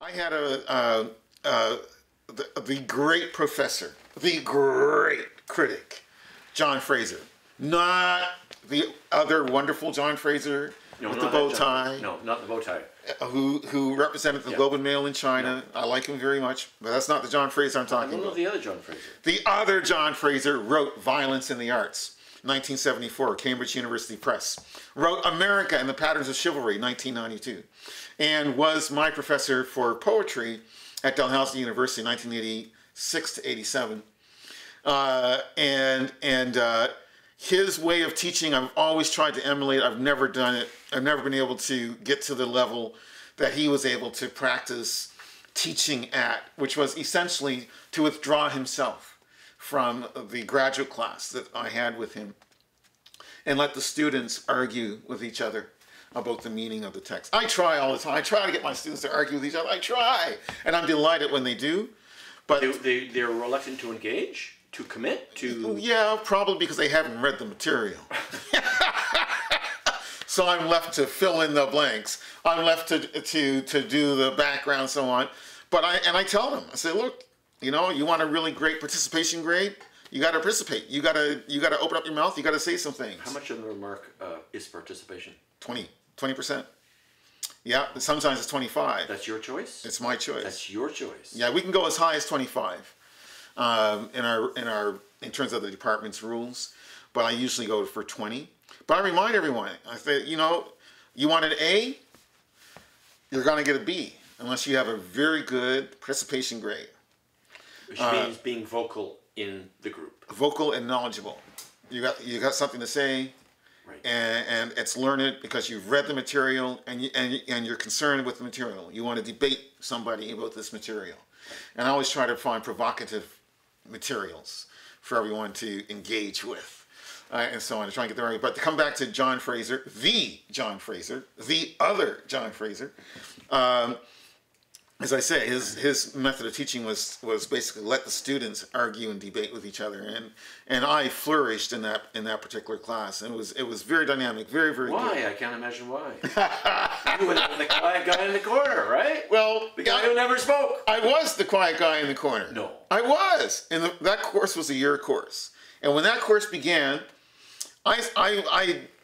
I had the great professor, the great critic, John Fraser. Not the other wonderful John Fraser with the bow tie. No, not the bow tie. Who represented the Globe and Mail in China. No. I like him very much, but that's not the John Fraser I'm talking about. The other John Fraser. The other John Fraser wrote Violence in the Arts, 1974, Cambridge University Press. Wrote America and the Patterns of Chivalry, 1992. And was my professor for poetry at Dalhousie University, 1986 to 87. His way of teaching, I've always tried to emulate. I've never done it. I've never been able to get to the level that he was able to practice teaching at, which was essentially to withdraw himself from the graduate class that I had with him and let the students argue with each other about the meaning of the text. I try all the time. I try to get my students to argue with each other. I try, and I'm delighted when they do. But they're reluctant to engage? To commit to? Yeah, probably because they haven't read the material. So I'm left to fill in the blanks. I'm left to do the background, so on. But I tell them, I say, look, you know, you want a really great participation grade? You got to participate. You got to open up your mouth. You got to say some things. How much of the remark is participation? 20%. Yeah, sometimes it's 25. That's your choice. It's my choice. That's your choice. Yeah, we can go as high as 25. In terms of the department's rules, but I usually go for 20. But I remind everyone, I say, you know, you want an A, you're going to get a B unless you have a very good participation grade. Which means being vocal in the group. Vocal and knowledgeable. You got something to say, right. And it's learned because you've read the material and you're concerned with the material. You want to debate somebody about this material, and I always try to find provocative materials for everyone to engage with, and so on, to try and get there. But to come back to John Fraser, the John Fraser, the other John Fraser, as I say, his method of teaching was basically let the students argue and debate with each other, and I flourished in that particular class, and it was very dynamic, very very. Why? Good. I can't imagine why. You were the quiet guy in the corner, right? Well, the guy who never spoke. I was the quiet guy in the corner. No, I was, and that course was a year course, and when that course began,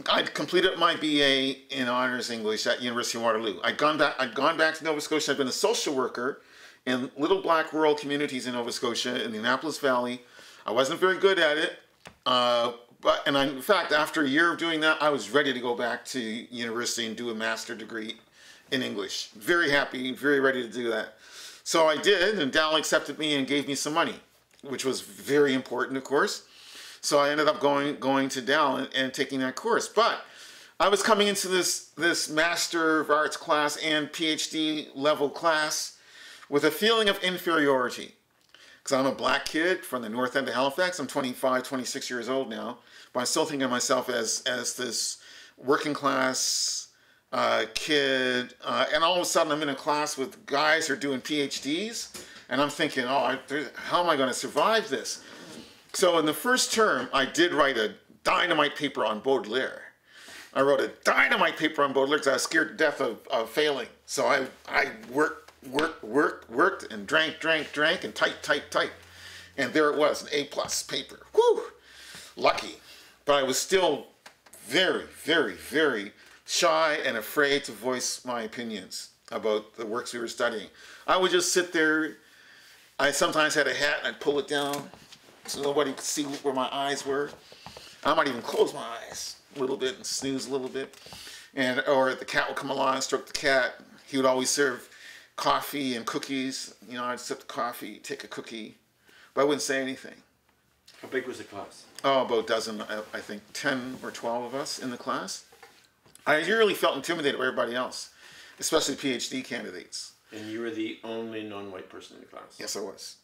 I completed my BA in Honors English at University of Waterloo. I'd gone back to Nova Scotia. I'd been a social worker in little black rural communities in Nova Scotia in the Annapolis Valley. I wasn't very good at it, in fact, after a year of doing that, I was ready to go back to university and do a master's degree in English. Very happy, very ready to do that. So I did, and Dal accepted me and gave me some money, which was very important, of course. So I ended up going to Dal and taking that course. But I was coming into this Master of Arts class and PhD level class with a feeling of inferiority. Because I'm a black kid from the north end of Halifax. I'm 25, 26 years old now. But I still think of myself as this working class kid. And all of a sudden I'm in a class with guys who are doing PhDs. And I'm thinking, how am I going to survive this? So in the first term, I did write a dynamite paper on Baudelaire. I wrote a dynamite paper on Baudelaire because I was scared to death of failing. So I worked and drank and type. And there it was, an A+ paper. Whew! Lucky. But I was still very, very, very shy and afraid to voice my opinions about the works we were studying. I would just sit there. I sometimes had a hat and I'd pull it down, so nobody could see where my eyes were. I might even close my eyes a little bit and snooze a little bit. Or the cat would come along, stroke the cat. He would always serve coffee and cookies. You know, I'd sip the coffee, take a cookie. But I wouldn't say anything. How big was the class? Oh, about a dozen, I think 10 or 12 of us in the class. I really felt intimidated by everybody else, especially PhD candidates. And you were the only non-white person in the class? Yes, I was.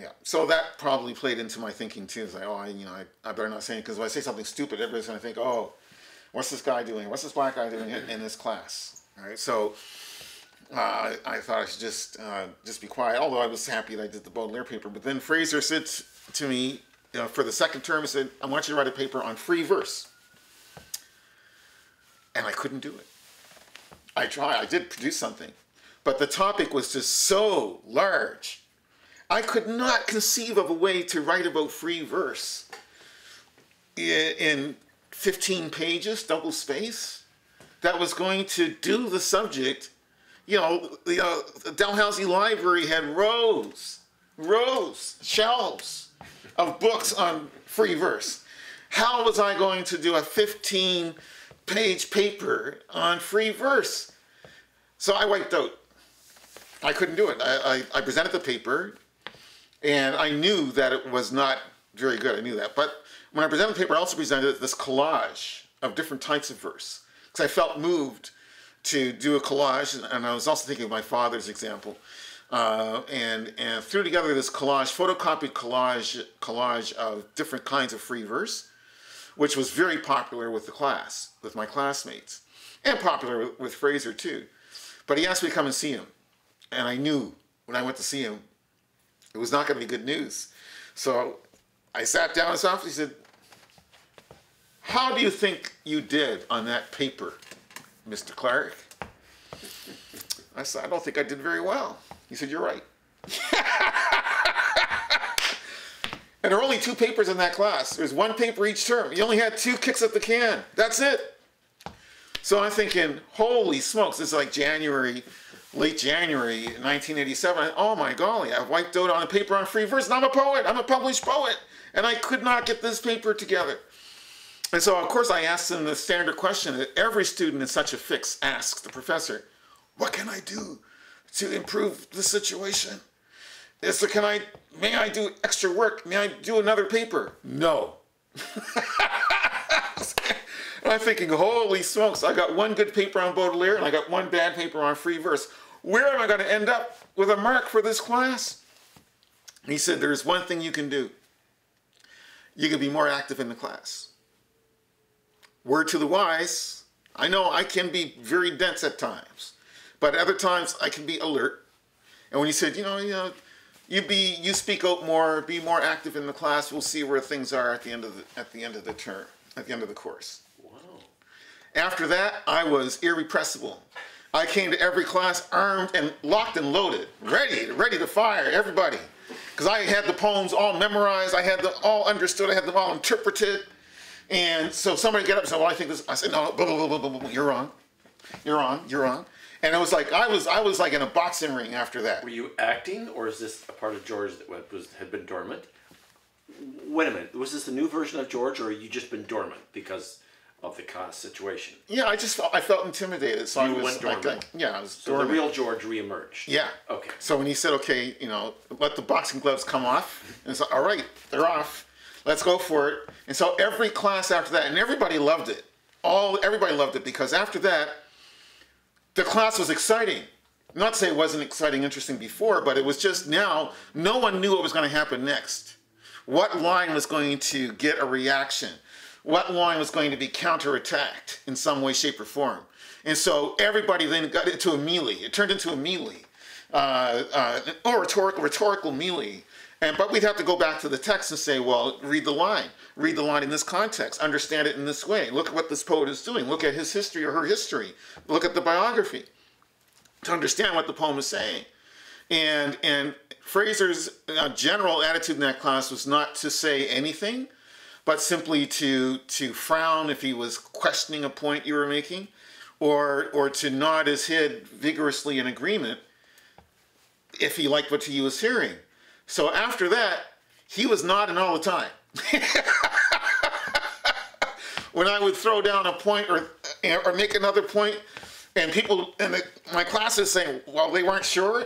Yeah, so that probably played into my thinking too. It's like, I better not say it, because if I say something stupid, everybody's going to think, oh, what's this guy doing? What's this black guy doing in this class? All right, so I thought I should just be quiet, although I was happy that I did the Baudelaire paper. But then Fraser said to me for the second term, he said, I want you to write a paper on free verse. And I couldn't do it. I tried. I did produce something, But the topic was just so large. I could not conceive of a way to write about free verse in 15 pages, double space, that was going to do the subject. You know, the Dalhousie Library had rows, shelves of books on free verse. How was I going to do a 15-page paper on free verse? So I wiped out. I couldn't do it. I presented the paper, and I knew that it was not very good. I knew that. But when I presented the paper, I also presented this collage of different types of verse, because I felt moved to do a collage, and I was also thinking of my father's example, and threw together this collage, photocopied collage of different kinds of free verse, which was very popular with the class, with my classmates, and popular with Fraser too. But he asked me to come and see him, and I knew when I went to see him, it was not going to be good news. So I sat down in his office. He said, "How do you think you did on that paper, Mr. Clark?" I said, "I don't think I did very well." He said, "You're right." And there were only 2 papers in that class. There was 1 paper each term. You only had 2 kicks at the can. That's it. So I'm thinking, holy smokes, this is like January, late January 1987. Oh my golly, I wiped out on a paper on free verse. And I'm a poet. I'm a published poet. And I could not get this paper together. And so, of course, I asked them the standard question that every student in such a fix asks the professor: what can I do to improve the situation? So may I do extra work? May I do another paper? No. And I'm thinking, holy smokes, I got 1 good paper on Baudelaire and I got 1 bad paper on free verse. Where am I going to end up with a mark for this class? And he said, "There's one thing you can do. You can be more active in the class." Word to the wise. I know I can be very dense at times, but other times I can be alert. And when he said, you speak out more, be more active in the class, we'll see where things are at the end of the term, at the end of the course. Wow. After that, I was irrepressible. I came to every class armed and locked and loaded, ready to fire everybody, because I had the poems all memorized, I had them all understood, I had them all interpreted. And so somebody get up and said, "Well, I think this." I said, "No, blah, blah, blah, blah, blah, blah. You're wrong. You're wrong. You're wrong." And it was like I was like in a boxing ring after that. Were you acting, or is this a part of George that had been dormant? Wait a minute. Was this a new version of George, or had you just been dormant because of the class situation? Yeah, I felt intimidated, so I was like, yeah, I was dormant. So the real George reemerged. Yeah. Okay. So when he said, "Okay, let the boxing gloves come off," and it's like, "All right, they're off. Let's go for it." And so every class after that, and everybody loved it. Everybody loved it, because after that, the class was exciting. Not to say it wasn't exciting, interesting before, but it was just now, no one knew what was going to happen next. What line was going to get a reaction? What line was going to be counterattacked in some way, shape, or form? And so everybody then got into a melee. It turned into a melee, or rhetorical melee. But we'd have to go back to the text and say, well, read the line in this context, understand it in this way, look at what this poet is doing, look at his history or her history, look at the biography to understand what the poem is saying. And Fraser's general attitude in that class was not to say anything, but simply to frown if he was questioning a point you were making, or to nod his head vigorously in agreement if he liked what he was hearing. So after that, he was nodding all the time. When I would throw down a point or make another point, and people in my classes saying, well, they weren't sure,